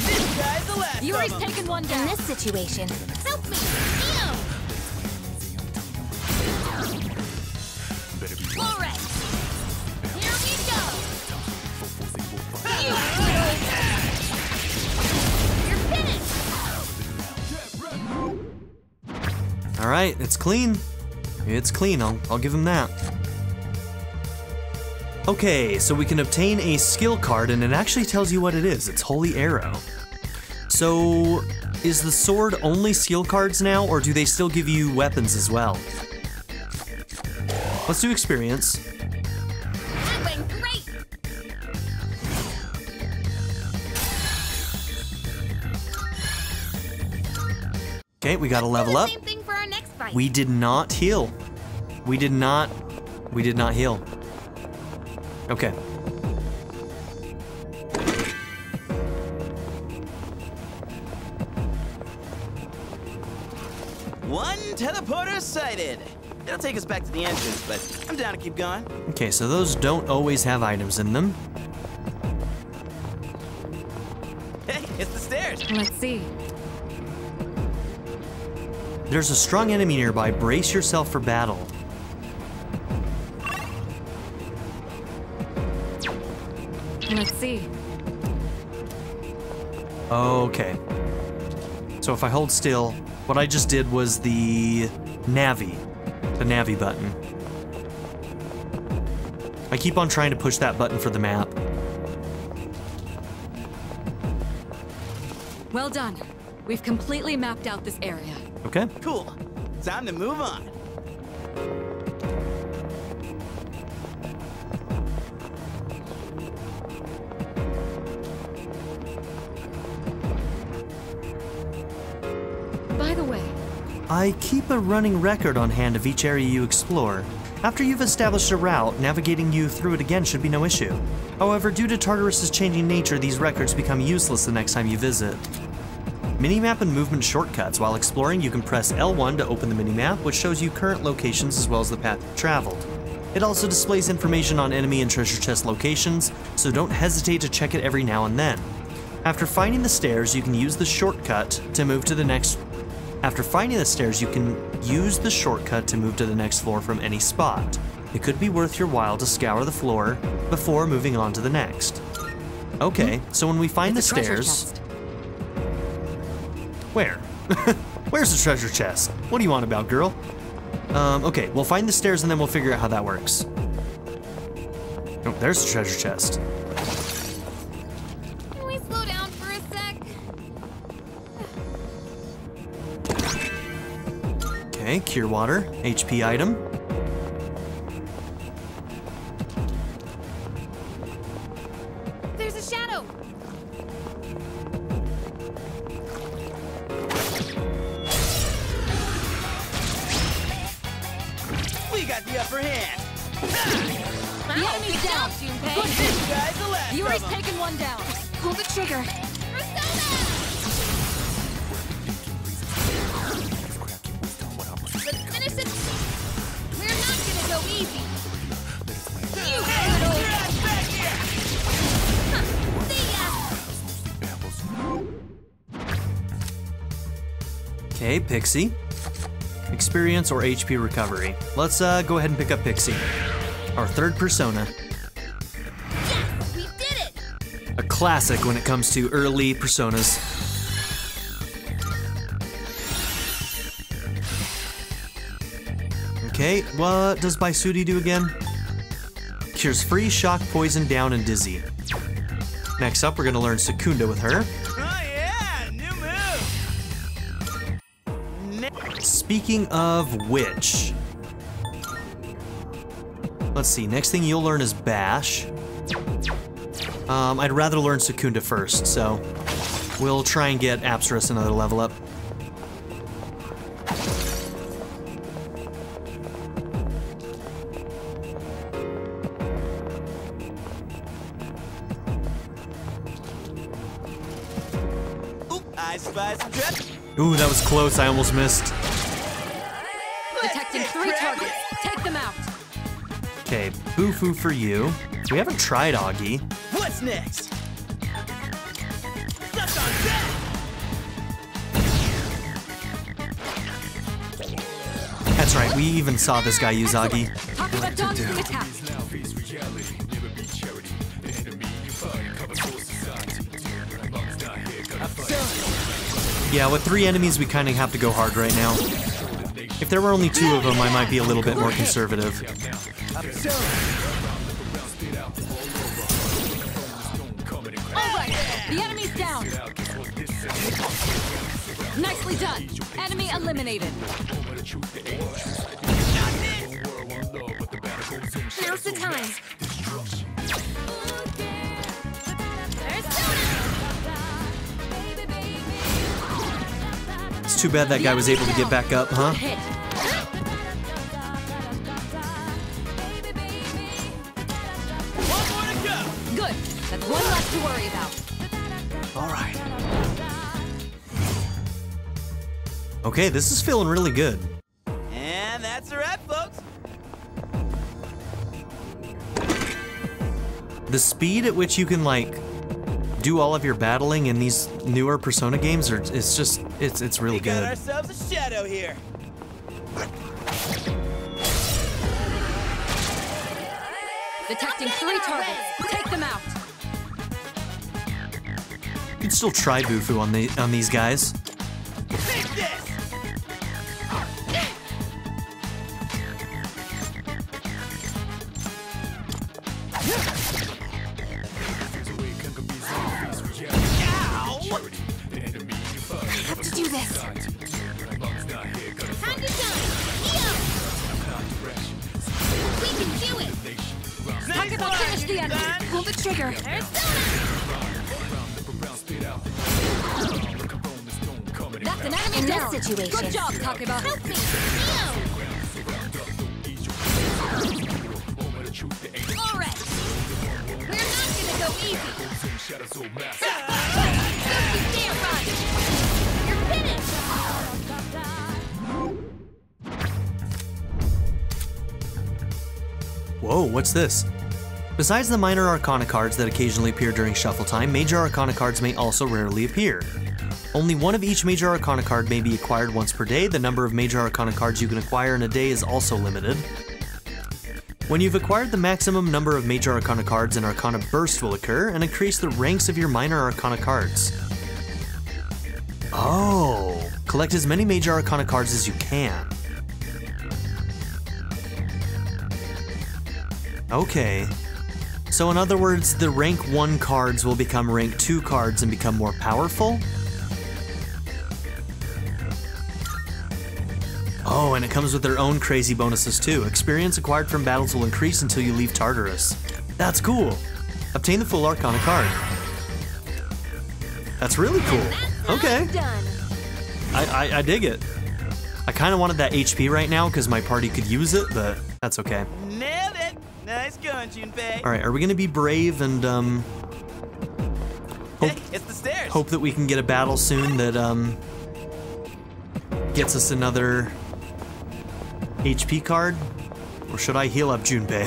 This guy's the last. Yuri's taken one down. In this situation, help me! Alright. Here we go. You're finished. Alright, it's clean. It's clean. I'll give him that. Okay, so we can obtain a skill card and it actually tells you what it is. It's Holy Arrow. So is the sword only skill cards now, or do they still give you weapons as well? Let's do experience. That went great. Okay, we gotta level up. Same thing for our next fight. We did not heal. We did not heal. Okay. One teleporter sighted. It'll take us back to the entrance, but I'm down to keep going. Okay, so those don't always have items in them. Hey, it's the stairs. Let's see. There's a strong enemy nearby. Brace yourself for battle. Let's see. Okay. So if I hold still, what I just did was the Navi button. I keep on trying to push that button for the map. Well done. We've completely mapped out this area. Okay. Cool. Time to move on. By the way, I keep a running record on hand of each area you explore. After you've established a route, navigating you through it again should be no issue. However, due to Tartarus' changing nature, these records become useless the next time you visit. Minimap and movement shortcuts. While exploring, you can press L1 to open the minimap, which shows you current locations as well as the path traveled. It also displays information on enemy and treasure chest locations, so don't hesitate to check it every now and then. After finding the stairs, you can use the shortcut to move to the next floor from any spot. It could be worth your while to scour the floor before moving on to the next. Okay, so when we find the stairs... Where? Where's the treasure chest? What do you want about, girl? Okay, we'll find the stairs and then we'll figure out how that works. Oh, there's the treasure chest. Can we slow down for a sec? Okay, cure water, HP item. There's a shadow. Got the upper hand. The enemy's down, Junpei. Yuri's taken one down. Pull the trigger. Persona! Let's finish it. We're not gonna go easy. You handle your ass back here. See ya. Okay, Pixie. Experience or HP recovery. Let's go ahead and pick up Pixie, our third Persona. Yes, we did it! A classic when it comes to early Personas. Okay, what does Baisudi do again? Cures free, shock, poison, down, and dizzy. Next up, we're gonna learn Secunda with her. Speaking of which, let's see, next thing you'll learn is Bash. I'd rather learn Secunda first, so we'll try and get Apsaras another level up. Ooh, I spy some traps. Ooh, that was close, I almost missed. Detecting three targets. Take them out. Okay, Boo-Foo for you. We haven't tried Agi. What's next? That's on deck. That's right. We even saw this guy use Agi. Talk about dogs being attacked. Now face reality. Never be charity. The enemy you fight covers whole society. Yeah, with three enemies, we kind of have to go hard right now. If there were only two of them, I might be a little bit more conservative. All right, the enemy's down. Nicely done. Enemy eliminated. Now's the time. It's too bad that guy was able to get back up, huh? Good. That's one less to worry about. All right. Okay, this is feeling really good. And that's a wrap, folks. The speed at which you can, like, do all of your battling in these newer Persona games, or it's just, it's really good. We got ourselves a shadow here. Detecting three targets. Take them out. You can still try Bufu on the these guys. Take this. Whoa, what's this? Besides the minor Arcana cards that occasionally appear during shuffle time, major Arcana cards may also rarely appear. Only one of each major Arcana card may be acquired once per day. The number of major Arcana cards you can acquire in a day is also limited. When you've acquired the maximum number of major Arcana cards, an Arcana Burst will occur and increase the ranks of your minor Arcana cards. Oh! Collect as many major Arcana cards as you can. Okay. So in other words, the rank 1 cards will become rank 2 cards and become more powerful? Oh, and it comes with their own crazy bonuses too. Experience acquired from battles will increase until you leave Tartarus. That's cool. Obtain the full Arcana card. That's really cool. Okay. I dig it. I kind of wanted that HP right now because my party could use it, but that's okay. Nailed it. Nice going, Junpei. All right, are we gonna be brave and hope that we can get a battle soon that gets us another HP card? Or should I heal up Junpei?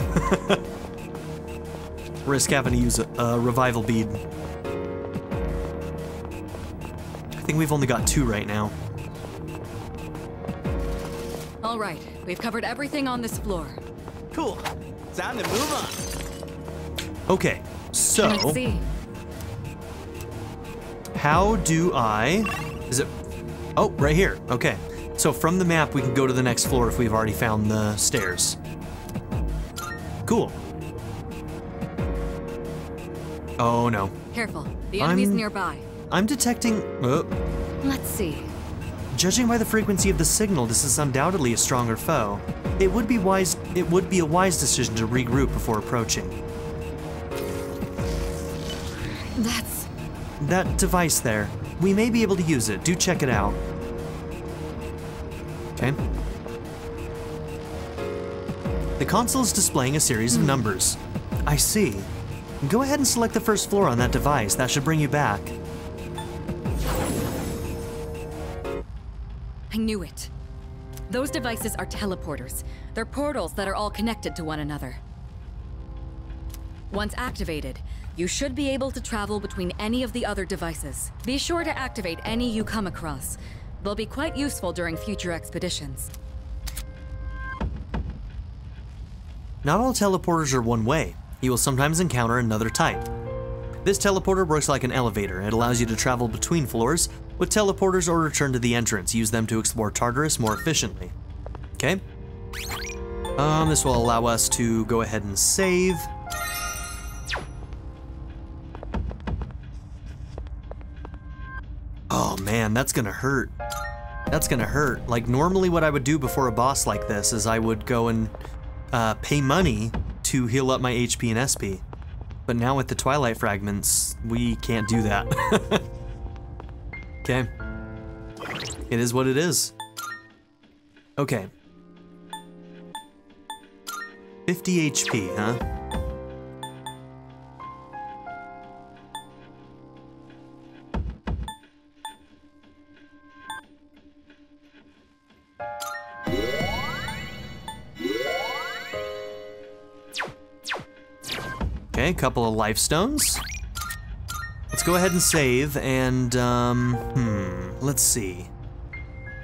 Risk having to use a revival bead. I think we've only got 2 right now. All right, we've covered everything on this floor. Cool. Time to move on. Okay, so let's see. How do I? Is it? Oh, right here. Okay. So from the map, we can go to the next floor if we've already found the stairs. Cool. Oh, no. Careful. The enemy's nearby. I'm detecting... Let's see. Judging by the frequency of the signal, this is undoubtedly a stronger foe. It would be a wise decision to regroup before approaching. That's... that device there. We may be able to use it. Do check it out. Okay. The console is displaying a series of numbers. I see. Go ahead and select the first floor on that device. That should bring you back. I knew it. Those devices are teleporters. They're portals that are all connected to one another. Once activated, you should be able to travel between any of the other devices. Be sure to activate any you come across. They'll be quite useful during future expeditions. Not all teleporters are one way. You will sometimes encounter another type. This teleporter works like an elevator. It allows you to travel between floors with teleporters or return to the entrance. Use them to explore Tartarus more efficiently. Okay. This will allow us to go ahead and save. Oh man, that's gonna hurt. That's gonna hurt. Like, normally what I would do before a boss like this is I would go and pay money to heal up my HP and SP. But now with the Twilight Fragments, we can't do that. Okay. It is what it is. Okay. 50 HP, huh? Okay, a couple of life stones. Let's go ahead and save, and let's see.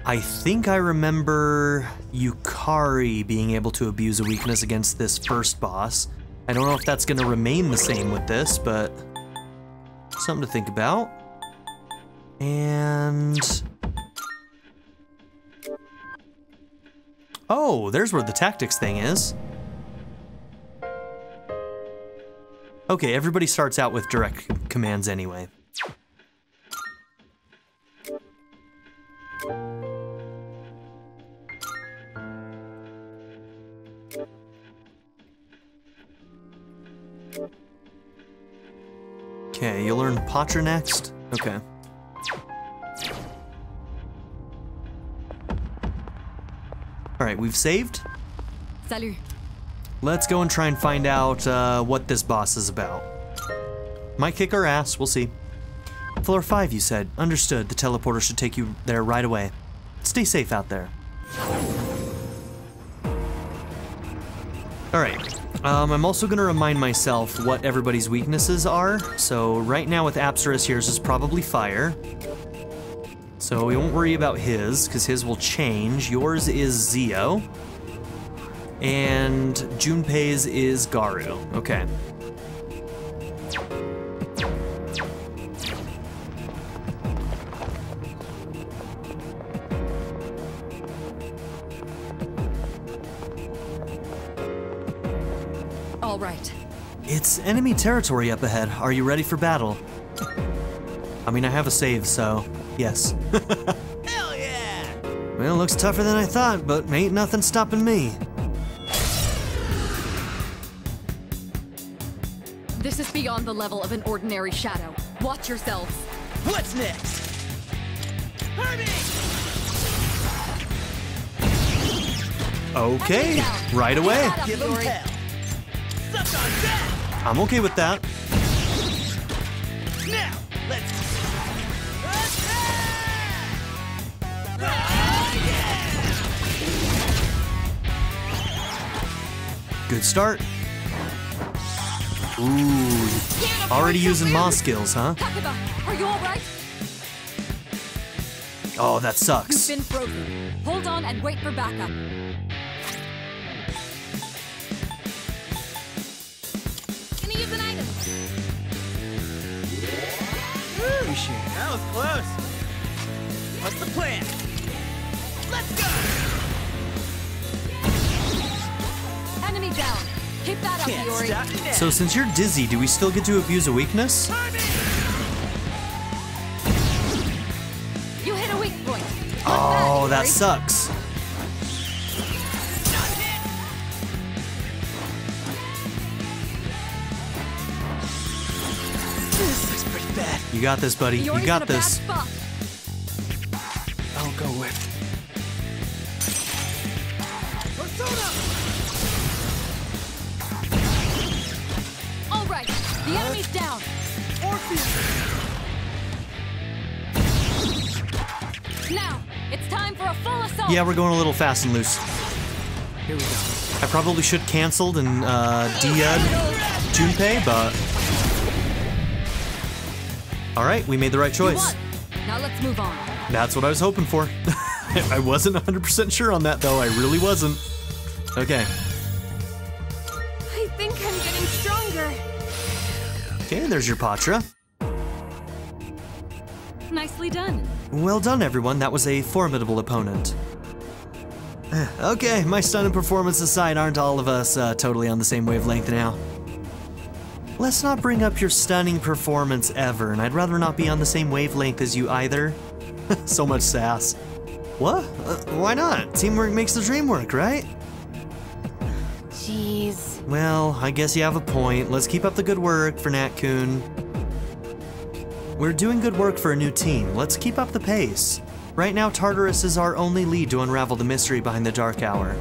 I think I remember Yukari being able to abuse a weakness against this first boss. I don't know if that's gonna remain the same with this, but something to think about. And... oh, there's where the tactics thing is. Okay, everybody starts out with direct commands anyway. Okay, you'll learn Patra next? Okay. Alright, we've saved. Salut. Let's go and try and find out what this boss is about. Might kick our ass, we'll see. Floor 5, you said. Understood, the teleporter should take you there right away. Stay safe out there. Alright. I'm also going to remind myself what everybody's weaknesses are. So right now with Apsaras, yours is probably fire. So we won't worry about his, because his will change. Yours is Zio. And Junpei's is Garu. Okay. All right. It's enemy territory up ahead. Are you ready for battle? I mean, I have a save, so yes. Hell yeah! Well, it looks tougher than I thought, but ain't nothing stopping me. This is beyond the level of an ordinary shadow. Watch yourselves. What's next? Hurry! Okay, right away. Give him hell. I'm okay with that. Now, let's attack! Oh, yeah! Good start. Ooh, already using Ma skills, huh? Takeba, are you all right? Oh, that sucks. You've been frozen. Hold on and wait for backup. Gonna use an item. Ooh, shit. That was close. What's the plan? Let's go. Enemy down. Keep that up, Iori. So since you're dizzy, do we still get to abuse a weakness? You hit a weak point. Oh, that sucks. This looks pretty bad. You got this, buddy. You got this. I'll go with. The enemy's down! Orpheus! Now, it's time for a full assault! Yeah, we're going a little fast and loose. Here we go. I probably should canceled and D-ud Junpei, but... alright, we made the right choice. Now let's move on. That's what I was hoping for. I wasn't 100% sure on that, though. I really wasn't. Okay. I think I'm getting stronger. Okay, there's your Patra. Nicely done. Well done, everyone. That was a formidable opponent. Okay, my stunning performance aside, aren't all of us totally on the same wavelength now? Let's not bring up your stunning performance ever, and I'd rather not be on the same wavelength as you either. So much sass. What? Why not? Teamwork makes the dream work, right? Jeez. Well, I guess you have a point. Let's keep up the good work for Nat-kun. We're doing good work for a new team. Let's keep up the pace. Right now, Tartarus is our only lead to unravel the mystery behind the Dark Hour.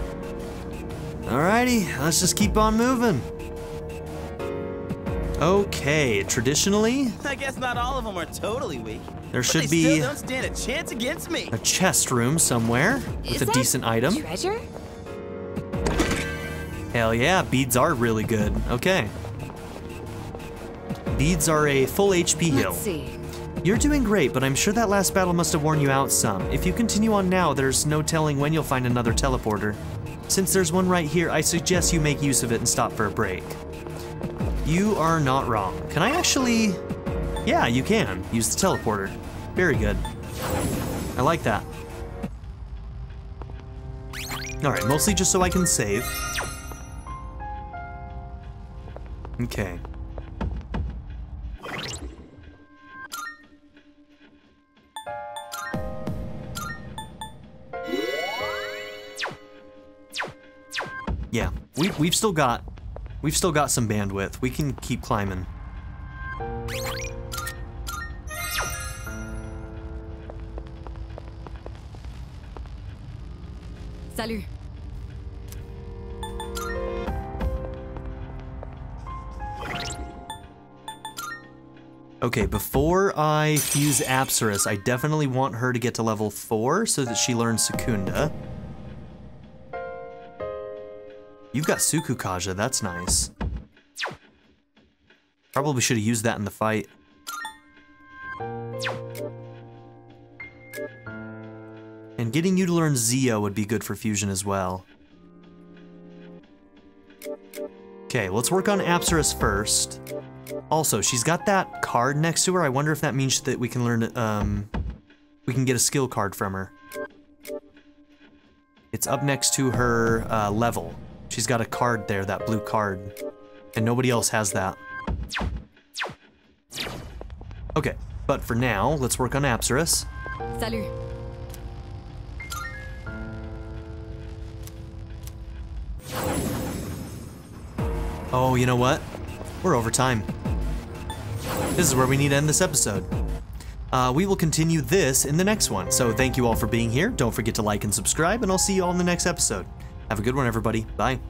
Alrighty, let's just keep on moving. Okay, traditionally... I guess not all of them are totally weak. There should be... still don't stand a chance against me! A chest room somewhere with a decent item. Treasure? Hell yeah, beads are really good. Okay. Beads are a full HP heal. Let's see. You're doing great, but I'm sure that last battle must have worn you out some. If you continue on now, there's no telling when you'll find another teleporter. Since there's one right here, I suggest you make use of it and stop for a break. You are not wrong. Can I actually... yeah, you can. Use the teleporter. Very good. I like that. Alright, mostly just so I can save. Okay. Yeah, we've still got some bandwidth. We can keep climbing. Salut. Okay, before I fuse Apsaras, I definitely want her to get to level 4 so that she learns Secunda. You've got Tsukukaja, that's nice. Probably should have used that in the fight. And getting you to learn Zio would be good for fusion as well. Okay, let's work on Apsaras first. Also, she's got that card next to her. I wonder if that means that we can learn, we can get a skill card from her. It's up next to her level. She's got a card there, that blue card. And nobody else has that. Okay, but for now, let's work on Apsaras. Salut. Oh, you know what? We're over time. This is where we need to end this episode. We will continue this in the next one. So thank you all for being here. Don't forget to like and subscribe, and I'll see you all in the next episode. Have a good one, everybody. Bye.